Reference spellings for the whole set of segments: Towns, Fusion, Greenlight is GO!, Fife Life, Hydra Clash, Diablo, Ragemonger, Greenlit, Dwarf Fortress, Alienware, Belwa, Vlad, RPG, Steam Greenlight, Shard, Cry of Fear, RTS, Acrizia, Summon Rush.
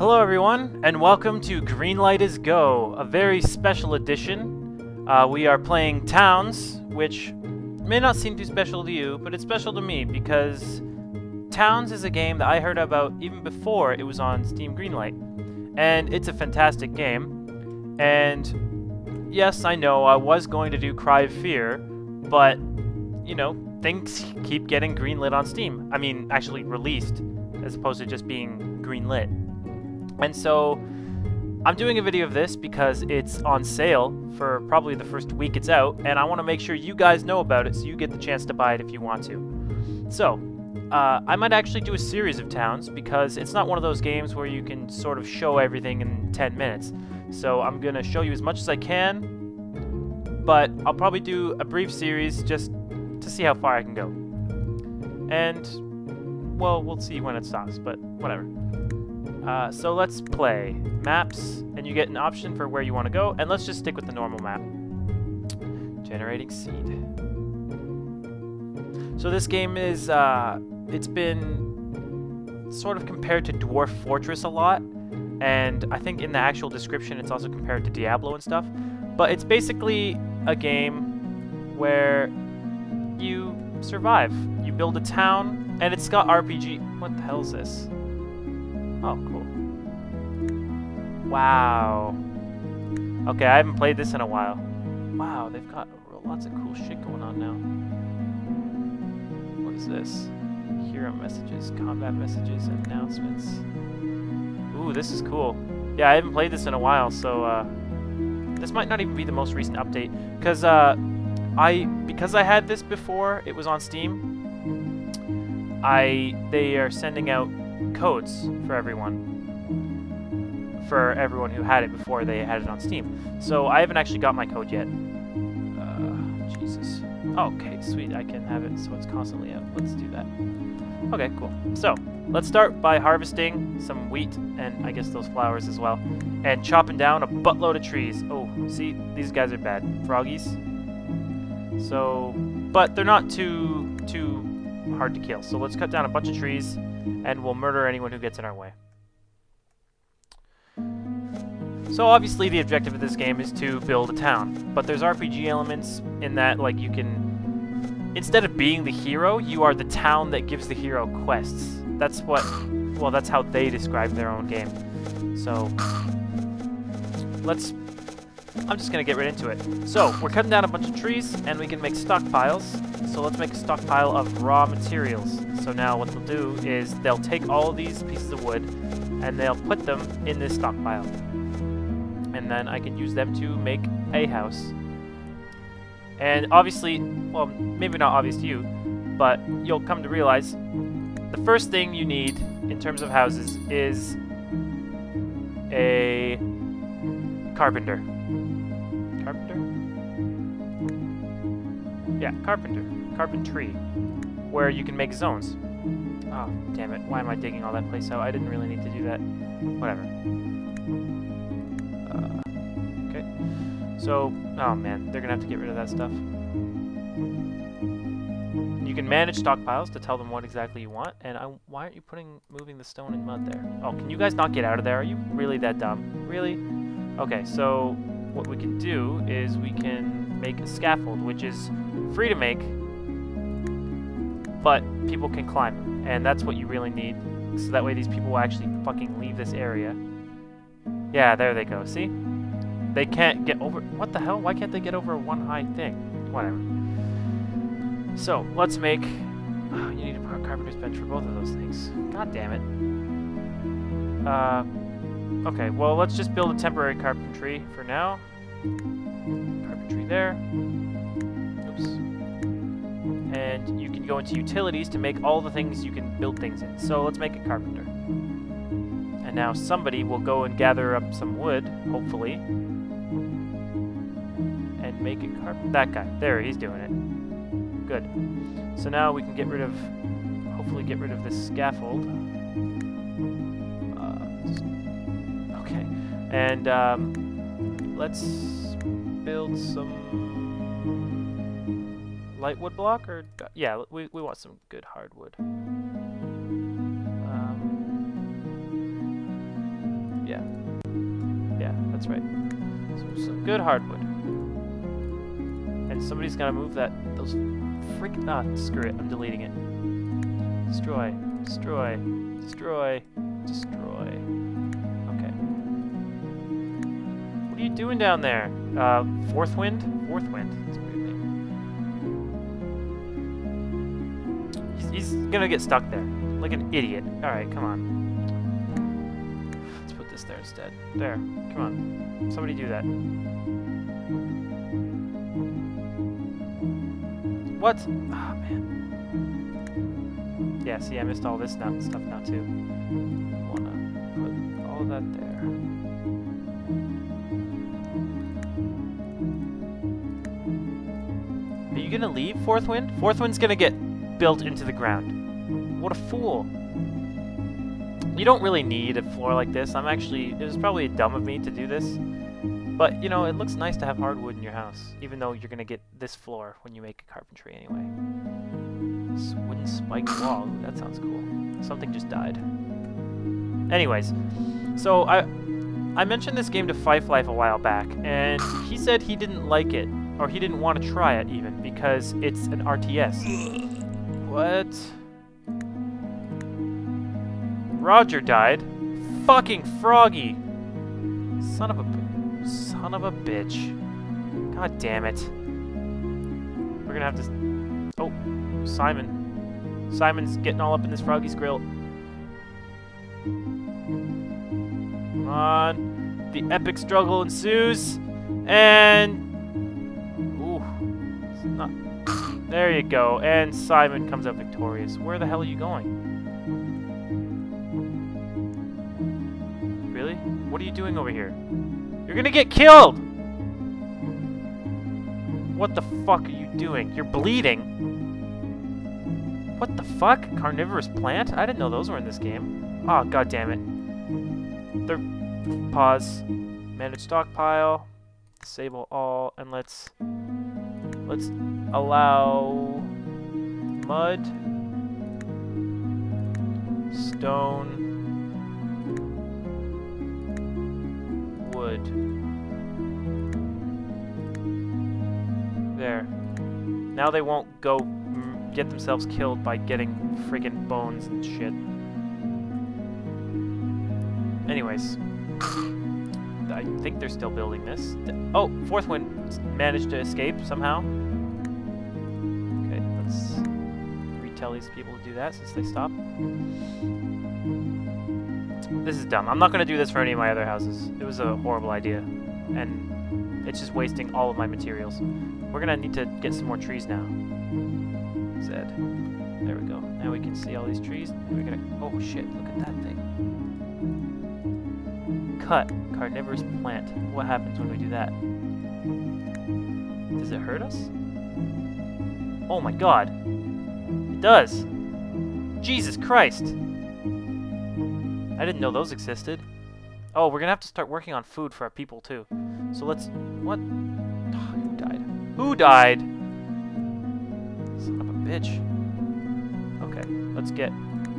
Hello everyone, and welcome to Greenlight is GO!, a very special edition. We are playing Towns, which may not seem too special to you, but it's special to me because Towns is a game that I heard about even before it was on Steam Greenlight. And it's a fantastic game. And yes, I know, I was going to do Cry of Fear, but, you know, things keep getting greenlit on Steam. I mean, actually released, as opposed to just being greenlit. And so, I'm doing a video of this because it's on sale for probably the first week it's out, and I want to make sure you guys know about it so you get the chance to buy it if you want to. So, I might actually do a series of Towns because it's not one of those games where you can sort of show everything in 10 minutes. So I'm going to show you as much as I can, but I'll probably do a brief series just to see how far I can go. And, well, we'll see when it stops, but whatever. So let's play maps, and you get an option for where you want to go, and let's just stick with the normal map. Generating seed. So this game is, it's been sort of compared to Dwarf Fortress a lot, and I think in the actual description it's also compared to Diablo and stuff, but it's basically a game where you survive. You build a town, and it's got RPG... What the hell is this? Oh, cool. Wow. Okay, I haven't played this in a while. Wow, they've got lots of cool shit going on now. What is this? Hero messages, combat messages, announcements. Ooh, this is cool. Yeah, I haven't played this in a while, so this might not even be the most recent update. Because I had this before it was on Steam, they are sending out codes for everyone. For everyone who had it before they had it on Steam. So I haven't actually got my code yet. Jesus. Okay, sweet. I can have it so it's constantly out. Let's do that. Okay, cool. So, let's start by harvesting some wheat and I guess those flowers as well. And chopping down a buttload of trees. Oh, see? These guys are bad. Froggies. So, but they're not too hard to kill. So let's cut down a bunch of trees. And we'll murder anyone who gets in our way. So obviously the objective of this game is to build a town, but there's RPG elements in that, like, you can... Instead of being the hero, you are the town that gives the hero quests. That's what... Well, that's how they describe their own game. So... I'm just gonna get right into it. So, we're cutting down a bunch of trees, and we can make stockpiles. So let's make a stockpile of raw materials. So now what they'll do is they'll take all these pieces of wood, and they'll put them in this stockpile. And then I can use them to make a house. And obviously, well, maybe not obvious to you, but you'll come to realize the first thing you need in terms of houses is a carpenter. Yeah, carpentry, where you can make zones. Oh, damn it, why am I digging all that place out? I didn't really need to do that. Whatever. Okay. So, oh man, they're gonna have to get rid of that stuff. You can manage stockpiles to tell them what exactly you want, and why aren't you moving the stone and mud there? Oh, can you guys not get out of there? Are you really that dumb? Really? Okay, so what we can do is we can make a scaffold, which is free to make, but people can climb it, and that's what you really need, so that way these people will actually fucking leave this area. Yeah, there they go, see? They can't get over... What the hell? Why can't they get over one high thing? Whatever. So, let's make... Oh, you need to put a carpenter's bench for both of those things. God damn it. Okay, well, let's just build a temporary carpentry for now. Carpentry there. And you can go into utilities to make all the things you can build things in. So let's make a carpenter. And now somebody will go and gather up some wood, hopefully. And make a carpenter. That guy. There, he's doing it. Good. So now we can get rid of... Hopefully get rid of this scaffold. Okay. And let's build some... Lightwood block, or yeah, we want some good hardwood. Good hardwood. And somebody's gotta move that, those freaking, screw it, I'm deleting it. Destroy, destroy, destroy, destroy. Okay. What are you doing down there? Fourth wind? Fourth wind. That's a weird name. He's gonna get stuck there. Like an idiot. Alright, come on. Let's put this there instead. There. Come on. Somebody do that. What? Oh, man. Yeah, see, I missed all this now, stuff now, too. I wanna put all that there. Are you gonna leave Fourth Wind? Fourth Wind's gonna get built into the ground. What a fool. You don't really need a floor like this. I'm actually... It was probably dumb of me to do this. But, you know, it looks nice to have hardwood in your house, even though you're going to get this floor when you make a carpentry anyway. This wooden spike wall, that sounds cool. Something just died. Anyways, so I mentioned this game to Fife Life a while back, and he said he didn't like it, or he didn't want to try it even, because it's an RTS. What? Roger died? Fucking Froggy! Son of a bitch. Son of a bitch. God damn it. We're gonna have to... Oh, Simon. Simon's getting all up in this Froggy's grill. Come on. The epic struggle ensues. And... Ooh. It's not... There you go. And Simon comes out victorious. Where the hell are you going? Really? What are you doing over here? You're gonna get killed! What the fuck are you doing? You're bleeding! What the fuck? Carnivorous plant? I didn't know those were in this game. Aw, goddammit. Third pause. Manage stockpile. Disable all, and let's allow mud, stone, wood. There. Now they won't go get themselves killed by getting friggin' bones and shit. Anyways. I think they're still building this. Oh, Fourth Wind managed to escape somehow. Okay, let's retell these people to do that since they stopped. This is dumb. I'm not going to do this for any of my other houses. It was a horrible idea. And it's just wasting all of my materials. We're going to need to get some more trees now. Zed. There we go. Now we can see all these trees. We're going to... Oh, shit. Look at that thing. Cut. Carnivorous plant. What happens when we do that? Does it hurt us? Oh, my God. It does. Jesus Christ. I didn't know those existed. Oh, we're gonna have to start working on food for our people, too. So let's... What? Oh, who died? Who died? Son of a bitch. Okay, let's get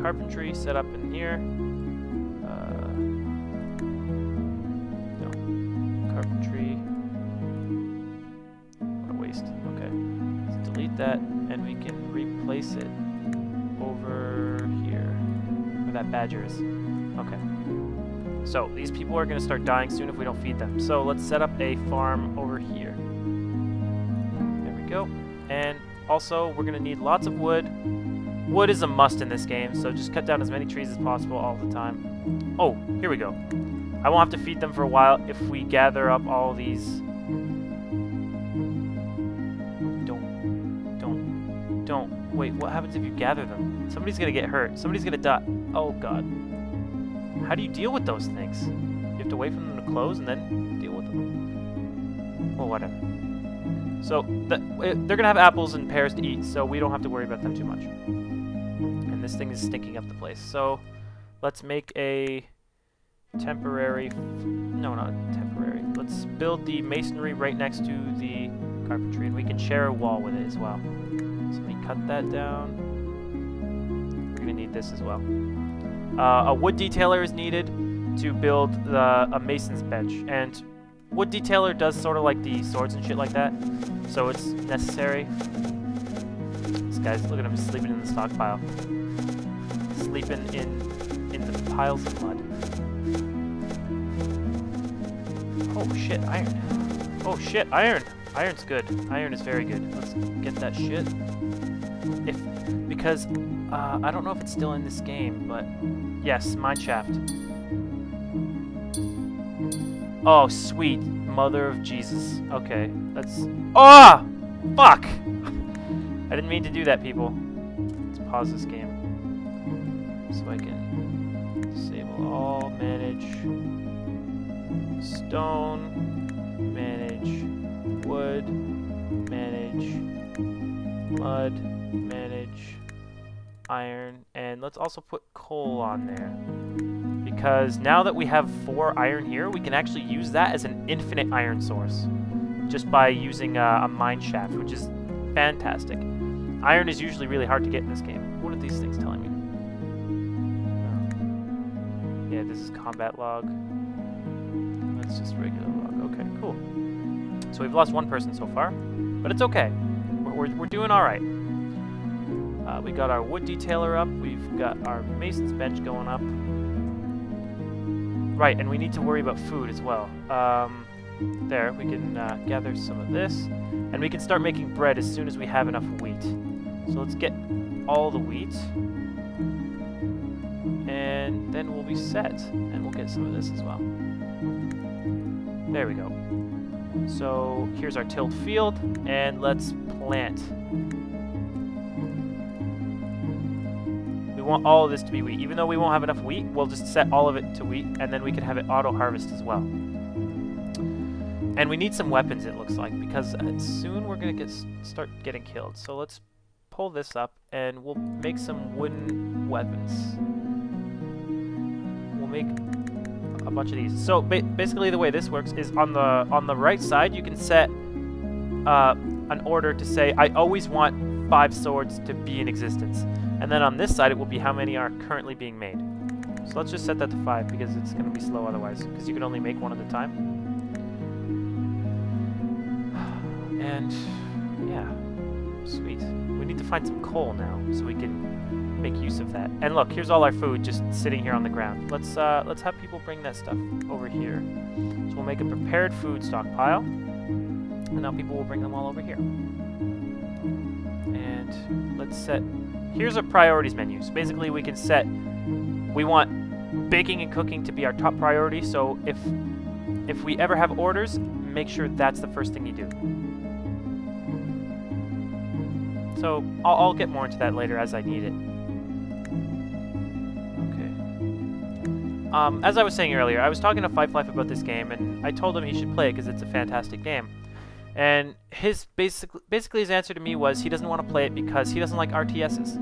carpentry set up in here. No. Carpentry. What a waste. Okay. Let's delete that, and we can replace it over here. Where that badger is. Okay. So, these people are going to start dying soon if we don't feed them. So, let's set up a farm over here. There we go. And also, we're going to need lots of wood. Wood is a must in this game, so just cut down as many trees as possible all the time. Oh, here we go. I won't have to feed them for a while if we gather up all these... Don't. Wait, what happens if you gather them? Somebody's going to get hurt. Somebody's going to die. Oh, God. How do you deal with those things? You have to wait for them to close and then deal with them. Well, whatever. So, they're going to have apples and pears to eat, so we don't have to worry about them too much. And this thing is stinking up the place. So, let's make a temporary... No, not temporary. Let's build the masonry right next to the carpentry, and we can share a wall with it as well. So, let me cut that down. We're going to need this as well. A wood detailer is needed to build a mason's bench, and wood detailer does sort of like the swords and shit like that, so it's necessary. This guy's, look at him, sleeping in the stockpile. Sleeping in the piles of mud. Oh shit, iron. Oh shit, iron! Iron's good. Iron is very good. Let's get that shit. Because, I don't know if it's still in this game, but... Yes, mine shaft. Oh, sweet mother of Jesus. Okay, that's... Oh! Fuck! I didn't mean to do that, people. Let's pause this game. So I can disable all, manage... Stone... Manage... Wood... Manage... Mud... manage iron, and let's also put coal on there, because now that we have 4 iron here, we can actually use that as an infinite iron source just by using a mine shaft, which is fantastic. Iron is usually really hard to get in this game. What are these things telling me? Yeah, this is combat log. That's just regular log. Okay, cool. So we've lost 1 person so far, but it's okay. We're doing all right. We got our wood detailer up, we've got our mason's bench going up. Right, and we need to worry about food as well. There, we can gather some of this. And we can start making bread as soon as we have enough wheat. So let's get all the wheat. And then we'll be set. And we'll get some of this as well. There we go. So, here's our tilled field, and let's plant. We want all of this to be wheat. Even though we won't have enough wheat, we'll just set all of it to wheat, and then we can have it auto-harvest as well. And we need some weapons, it looks like, because soon we're going to start getting killed. So let's pull this up, and we'll make some wooden weapons. We'll make a bunch of these. So basically the way this works is on the right side, you can set an order to say, I always want 5 swords to be in existence. And then on this side, it will be how many are currently being made. So let's just set that to 5, because it's going to be slow otherwise, because you can only make 1 at a time. And, yeah, sweet. We need to find some coal now, so we can make use of that. And look, here's all our food just sitting here on the ground. Let's have people bring that stuff over here. So we'll make a prepared food stockpile, and now people will bring them all over here. And let's set... Here's our priorities menu. So basically we can set, we want baking and cooking to be our top priority, so if we ever have orders, make sure that's the first thing you do. So I'll get more into that later as I need it. Okay. As I was saying earlier, I was talking to Fife Life about this game, and I told him he should play it because it's a fantastic game. And his basically his answer to me was he doesn't want to play it because he doesn't like RTSs.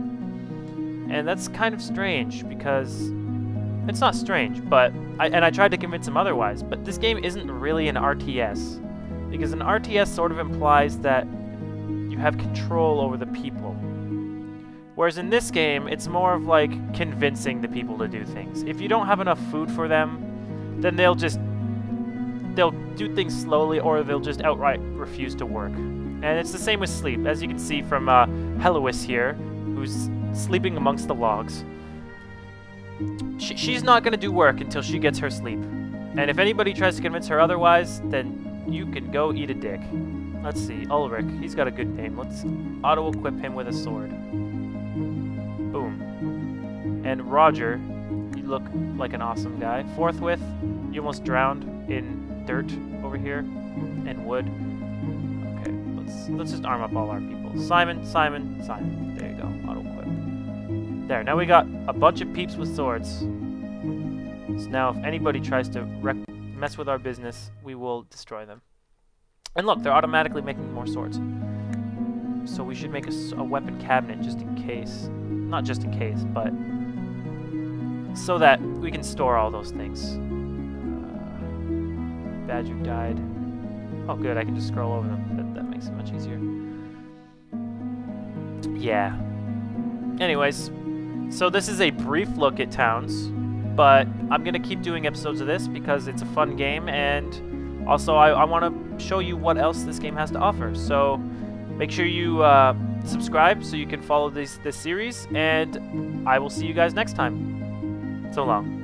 And that's kind of strange, because it's not strange, but I tried to convince him otherwise, but this game isn't really an RTS, because an RTS sort of implies that you have control over the people. Whereas in this game, it's more of like convincing the people to do things. If you don't have enough food for them, then they'll do things slowly, or they'll just outright refuse to work. And it's the same with sleep, as you can see from Helois here, who's sleeping amongst the logs. She's not going to do work until she gets her sleep. And if anybody tries to convince her otherwise, then you can go eat a dick. Let's see, Ulrich, he's got a good name. Let's auto-equip him with a sword. Boom. And Roger, you look like an awesome guy. Forthwith, you almost drowned in... dirt over here, and wood. Okay, let's just arm up all our people. Simon, Simon, Simon. There you go, auto-equip. There, now we got a bunch of peeps with swords. So now if anybody tries to mess with our business, we will destroy them. And look, they're automatically making more swords. So we should make a weapon cabinet just in case. Not just in case, but so that we can store all those things. Badger died. Oh good, I can just scroll over them. That makes it much easier. Yeah. Anyways, so this is a brief look at Towns, but I'm going to keep doing episodes of this because it's a fun game, and Also, I want to show you what else this game has to offer, so make sure you subscribe so you can follow this series, and I will see you guys next time. So long.